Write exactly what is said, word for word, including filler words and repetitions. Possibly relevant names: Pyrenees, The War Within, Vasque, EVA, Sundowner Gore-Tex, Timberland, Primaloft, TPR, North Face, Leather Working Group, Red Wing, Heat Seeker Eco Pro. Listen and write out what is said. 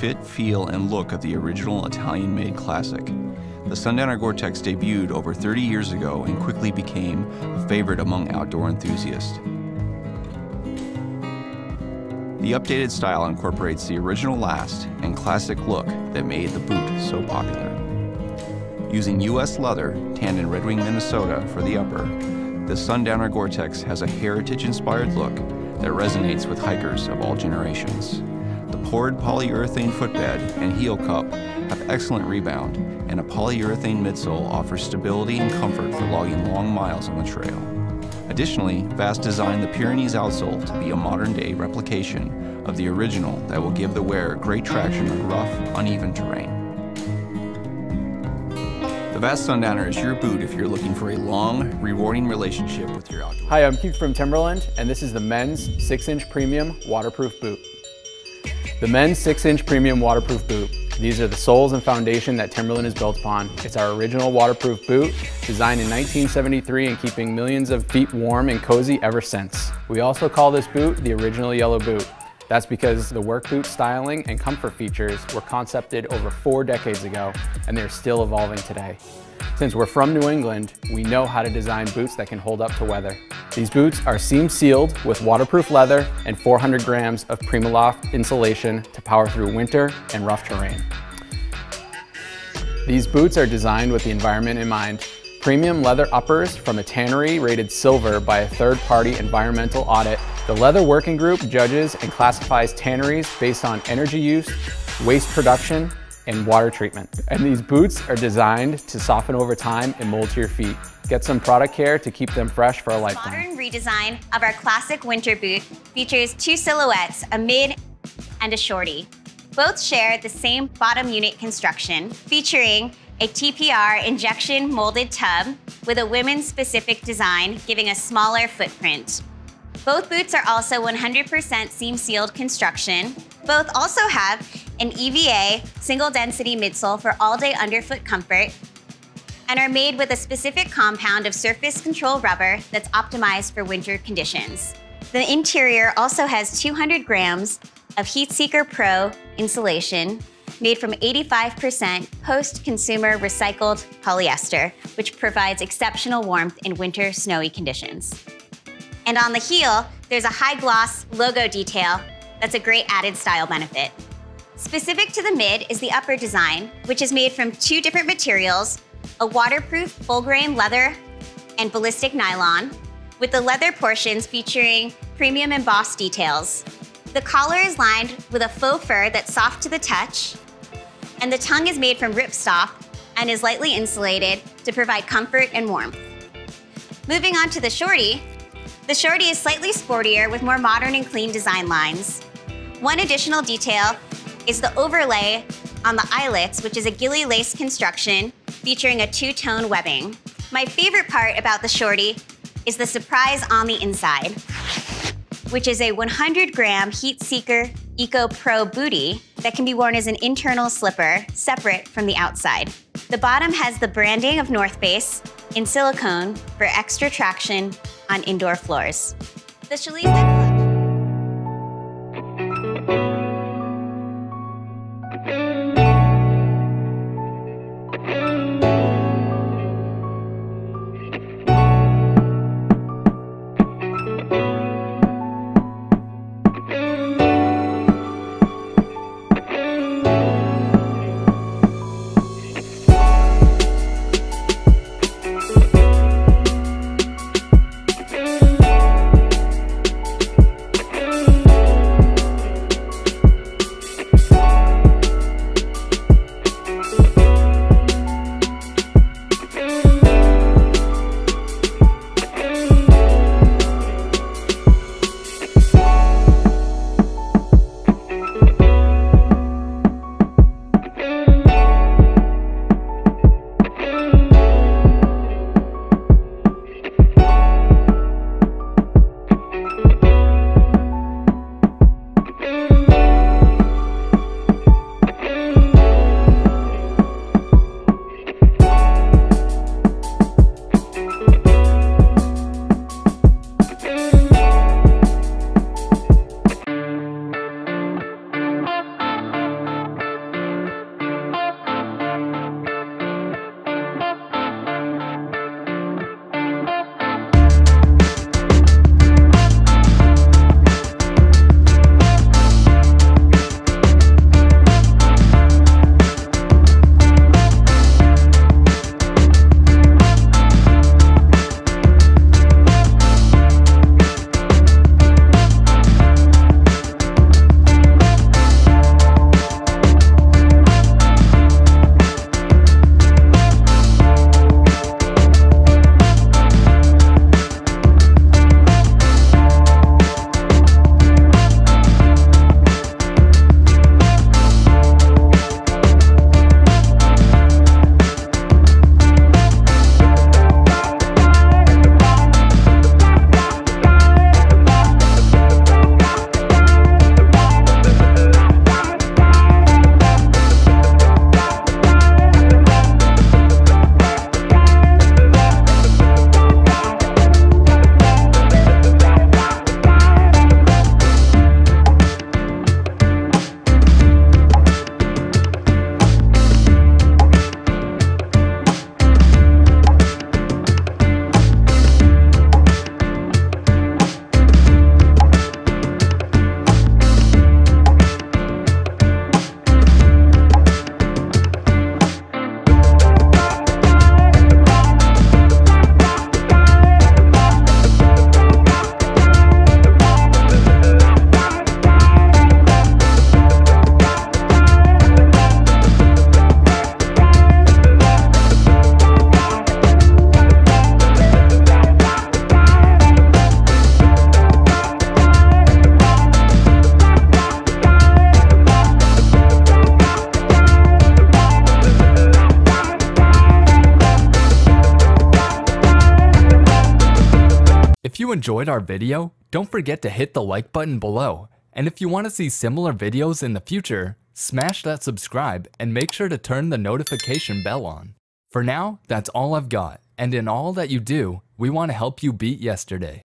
fit, feel, and look of the original Italian-made classic. The Sundowner Gore-Tex debuted over thirty years ago and quickly became a favorite among outdoor enthusiasts. The updated style incorporates the original last and classic look that made the boot so popular. Using U S leather, tanned in Red Wing, Minnesota for the upper, the Sundowner Gore-Tex has a heritage-inspired look that resonates with hikers of all generations. The poured polyurethane footbed and heel cup have excellent rebound, and a polyurethane midsole offers stability and comfort for logging long miles on the trail. Additionally, Vasque designed the Pyrenees outsole to be a modern-day replication of the original that will give the wearer great traction on rough, uneven terrain. The Vasque Sundowner is your boot if you're looking for a long, rewarding relationship with your outdoors. Hi, I'm Keith from Timberland, and this is the men's six inch premium waterproof boot. The men's six inch premium waterproof boot. These are the soles and foundation that Timberland is built upon. It's our original waterproof boot, designed in nineteen seventy-three and keeping millions of feet warm and cozy ever since. We also call this boot the original yellow boot. That's because the work boot styling and comfort features were concepted over four decades ago, and they're still evolving today. Since we're from New England, we know how to design boots that can hold up to weather. These boots are seam sealed with waterproof leather and four hundred grams of Primaloft insulation to power through winter and rough terrain. These boots are designed with the environment in mind. Premium leather uppers from a tannery rated silver by a third-party environmental audit. The Leather Working Group judges and classifies tanneries based on energy use, waste production, and water treatment. And these boots are designed to soften over time and mold to your feet. Get some product care to keep them fresh for a lifetime. Modern redesign of our classic winter boot features two silhouettes, a mid and a shorty. Both share the same bottom unit construction, featuring a T P R injection molded tub with a women's-specific design, giving a smaller footprint. Both boots are also one hundred percent seam-sealed construction. Both also have an E V A single-density midsole for all-day underfoot comfort, and are made with a specific compound of surface control rubber that's optimized for winter conditions. The interior also has two hundred grams of Heat Seeker Pro insulation made from eighty-five percent post-consumer recycled polyester, which provides exceptional warmth in winter snowy conditions. And on the heel, there's a high-gloss logo detail that's a great added style benefit. Specific to the mid is the upper design, which is made from two different materials, a waterproof full-grain leather and ballistic nylon, with the leather portions featuring premium embossed details. The collar is lined with a faux fur that's soft to the touch, and the tongue is made from ripstop and is lightly insulated to provide comfort and warmth. Moving on to the shorty, the shorty is slightly sportier with more modern and clean design lines. One additional detail is the overlay on the eyelets, which is a ghillie lace construction featuring a two-tone webbing. My favorite part about the shorty is the surprise on the inside, which is a one hundred gram Heat Seeker Eco Pro bootie that can be worn as an internal slipper separate from the outside. The bottom has the branding of North Face in silicone for extra traction on indoor floors. The Chalice that enjoyed our video, don't forget to hit the like button below. And if you want to see similar videos in the future, smash that subscribe and make sure to turn the notification bell on. For now, that's all I've got, and in all that you do, we want to help you beat yesterday.